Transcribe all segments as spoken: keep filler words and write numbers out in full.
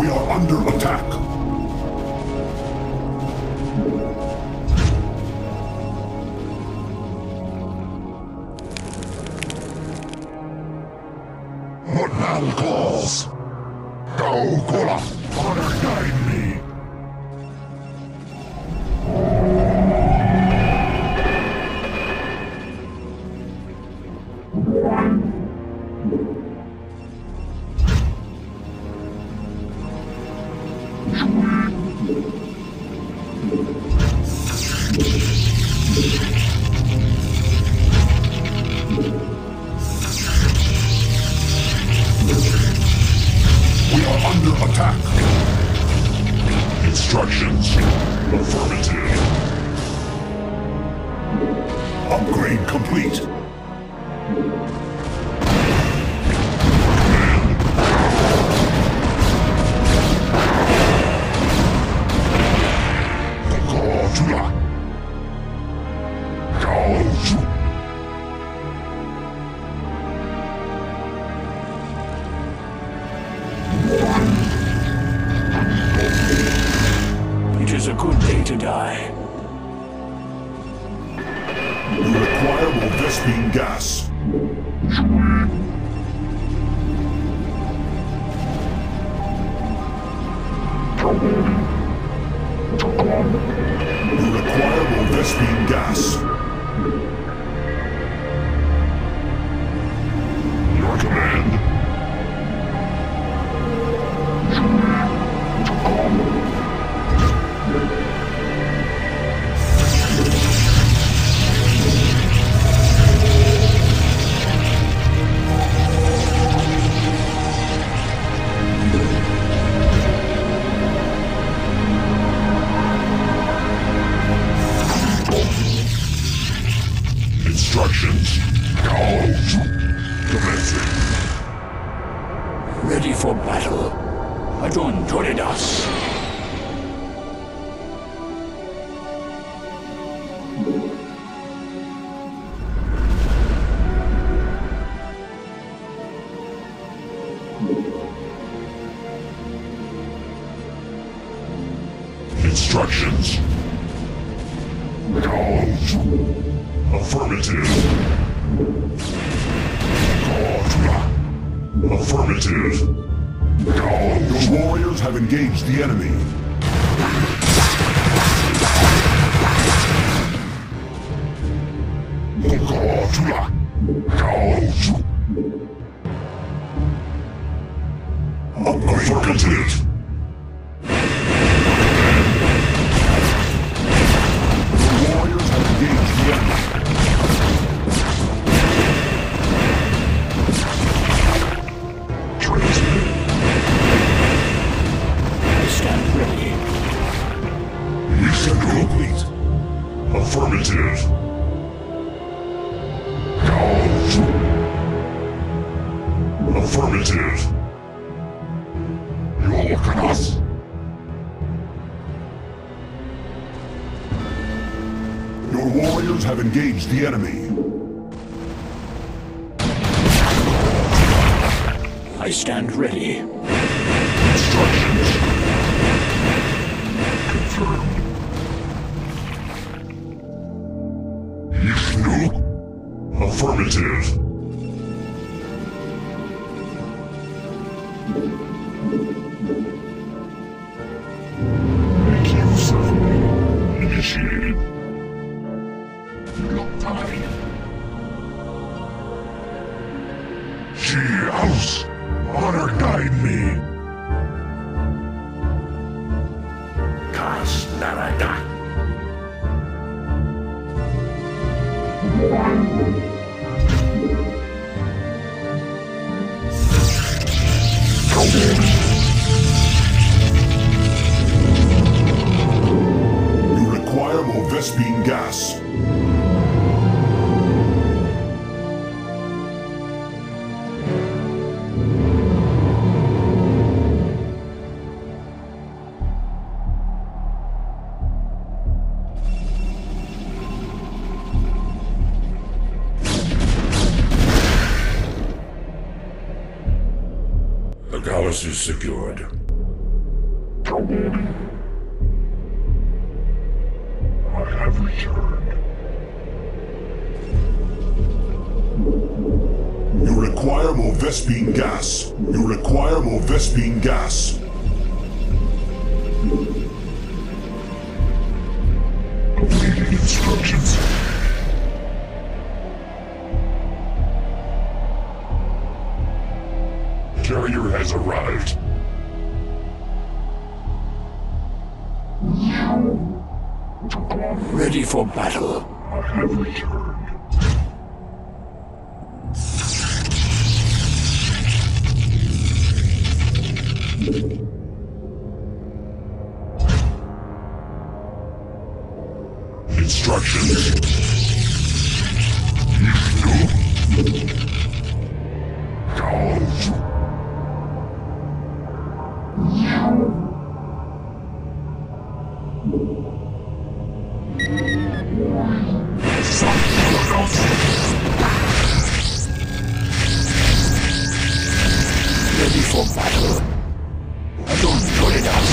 We are under attack. Mortal calls. Go, Kula. Honor, guide me. Instructions. Affirmative. Upgrade complete. It is a good day to die. You require more Vespine gas. You require more Vespine gas. Your command. Instructions. Commencing. Ready for battle. Adun Toridas. Instructions. Go. Affirmative. God. Affirmative. God. Your warriors have engaged the enemy. God. God. Upgrade complete. Affirmative. Go. Affirmative. You look at us. Your warriors have engaged the enemy. I stand ready. Instructions. Confirmed. Affirmative. Make use of me. Initiated. Look time. She house. Honor guide me. Kas narada. One. You require more Vespine gas. The galaxy is secured. I have returned. You require more Vespine gas. You require more Vespine gas. Completing instructions. Carrier has arrived. Ready for battle. I have returned. Instructions. You do. Ready for battle. Adun Toridas.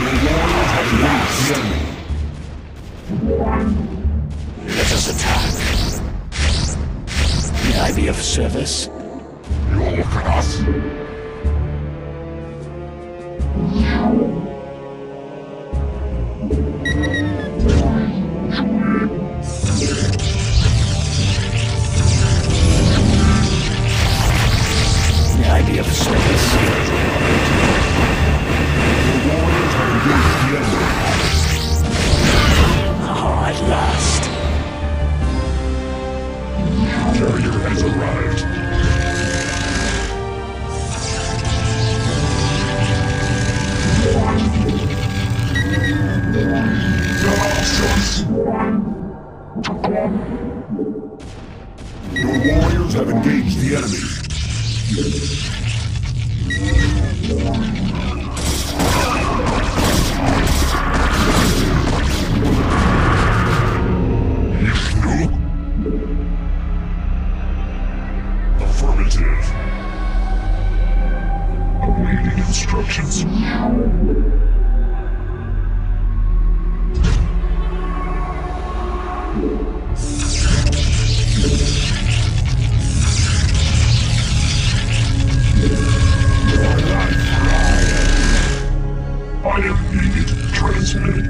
The warriors have not shown. Let us attack. May I be of service? You look at us. Of service. The warriors are engaged together. Oh, at last. Carrier has arrived. Your warriors have engaged the enemy. Awaiting instructions. I am needed. Transmit.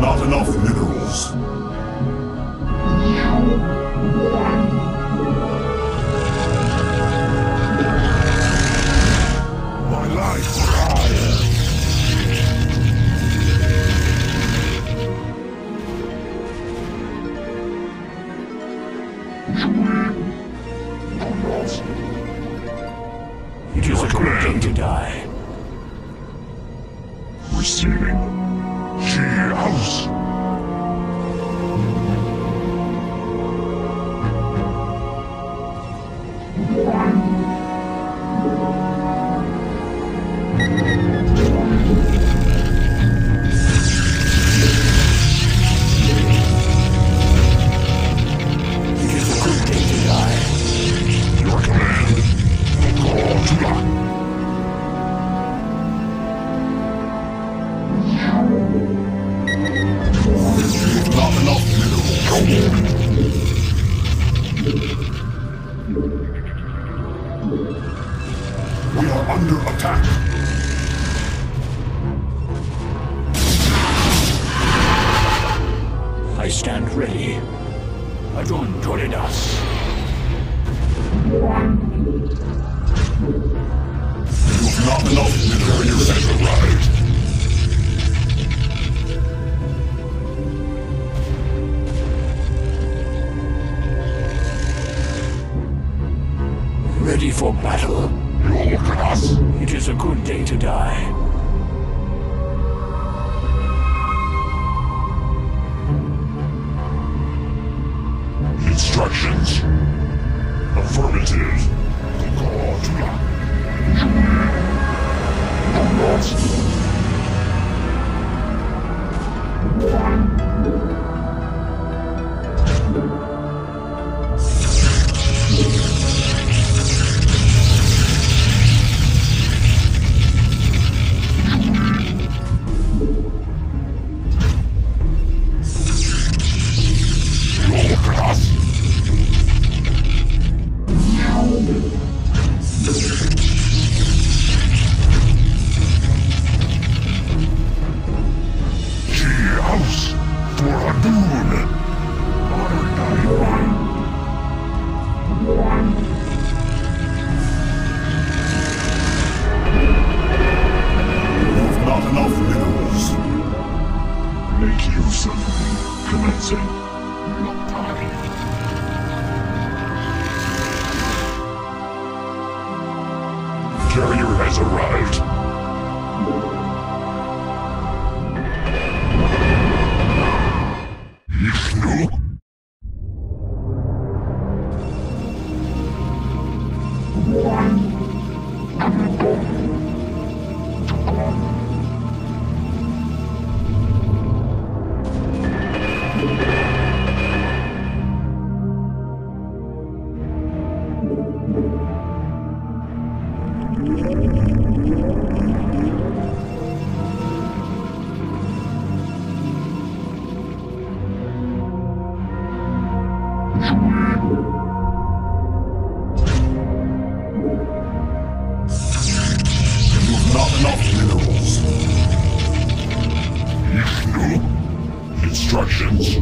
Not enough minerals. My life fire. It is a great thing to die. Receiving. She house. We are under attack. I stand ready. Adun Toridas. You've not enough minerals has arrived. for battle. Look at us. It is a good day to die. Instructions. Affirmative. Carrier has arrived. Vishnu? Instructions. Instructions. Instructions.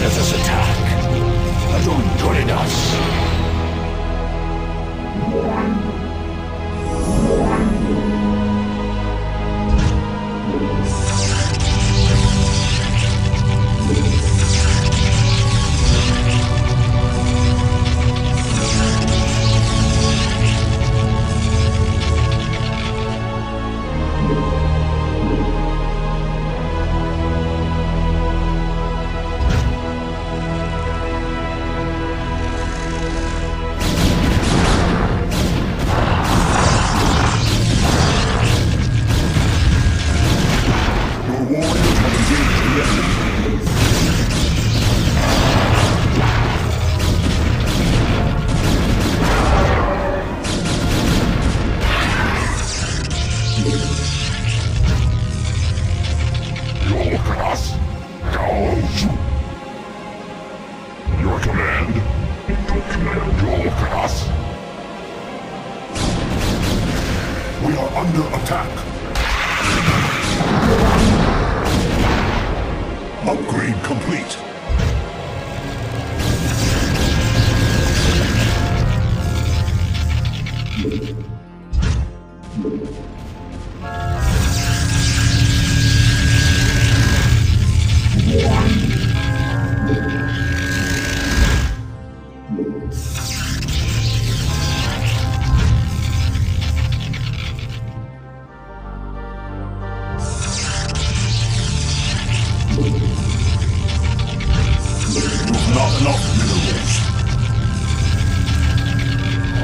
Let us attack. Adun Toridas.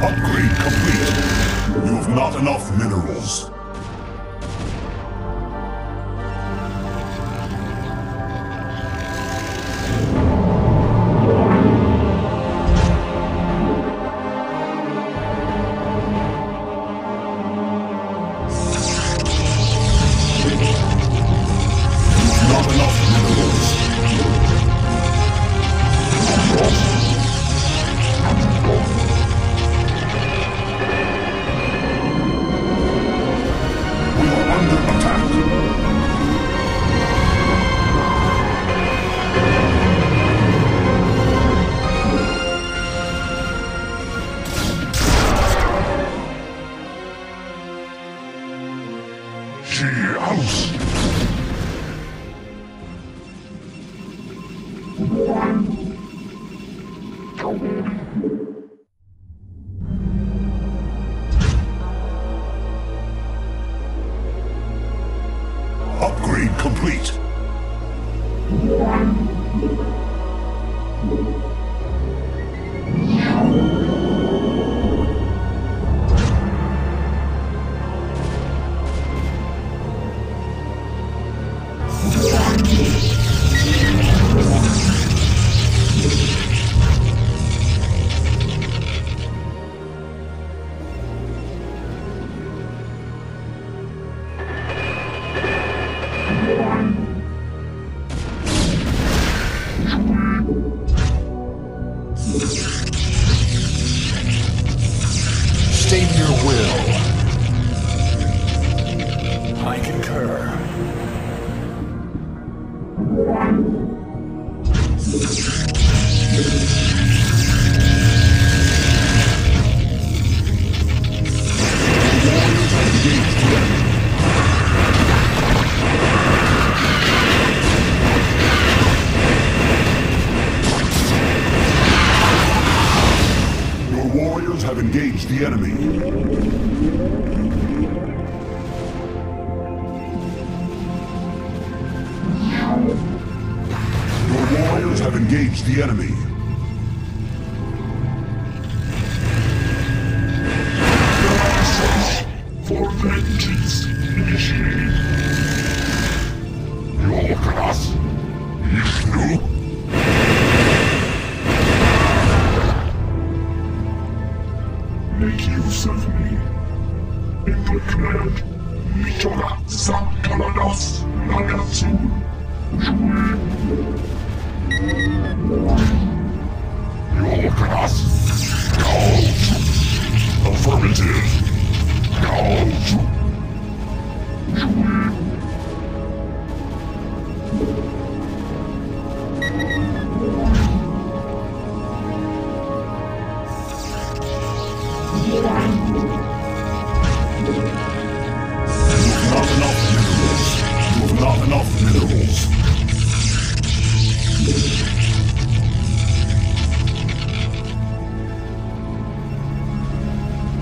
Upgrade complete. You've not enough minerals. Upgrade complete. Engage the enemy. Your warriors have engaged the enemy. For vengeance initiated. Your class is new. Make use of me. In the command, Mitora Zakaladas Nagatsu Jui. Your class, Gaoju. Affirmative, Gaoju. Jui.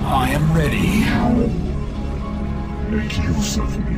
I am ready. Make use of me.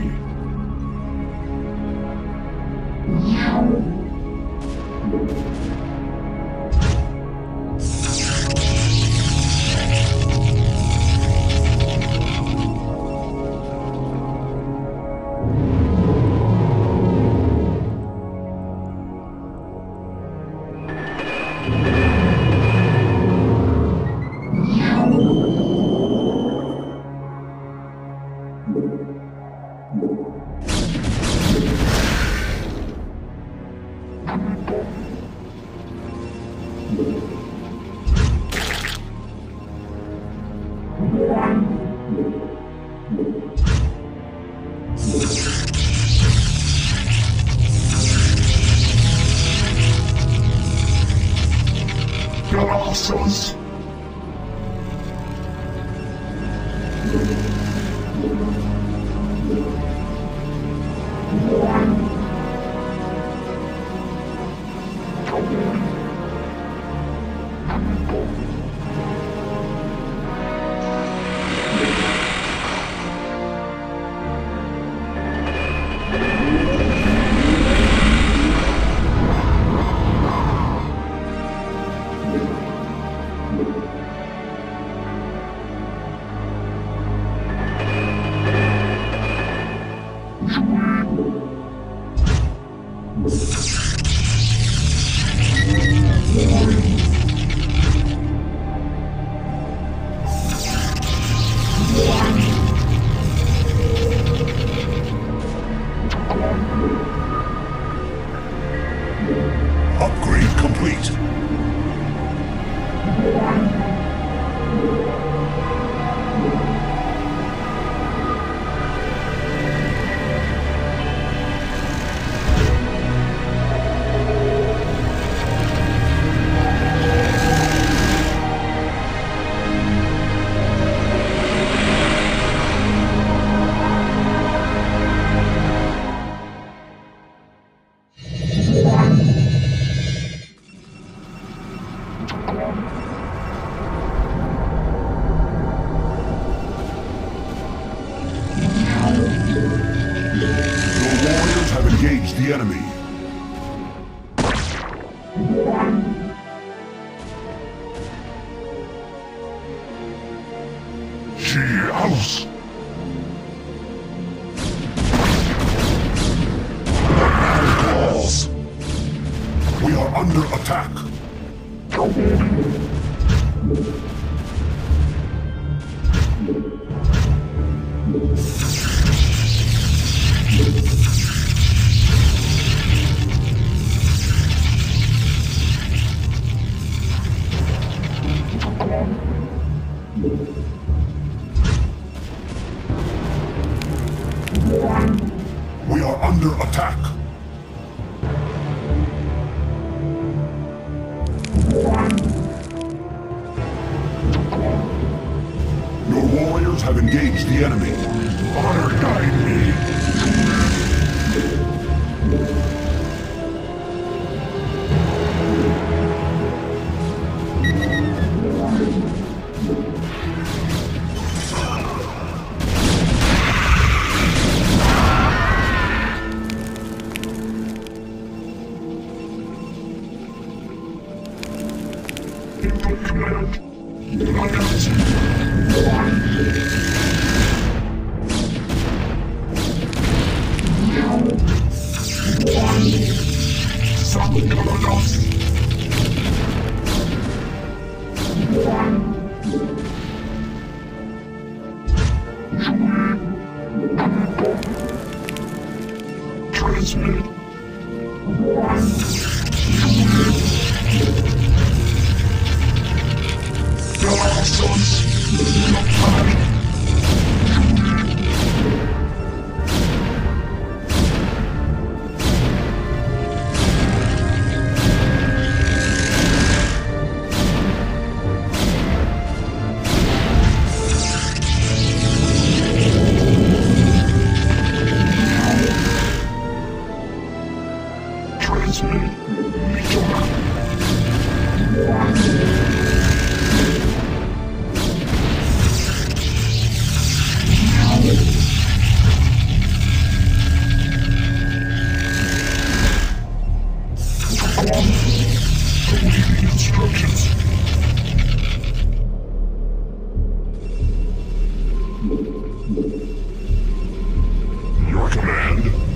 Tea House. We are under attack. We are under attack. Your warriors have engaged the enemy. Honor guide Your command.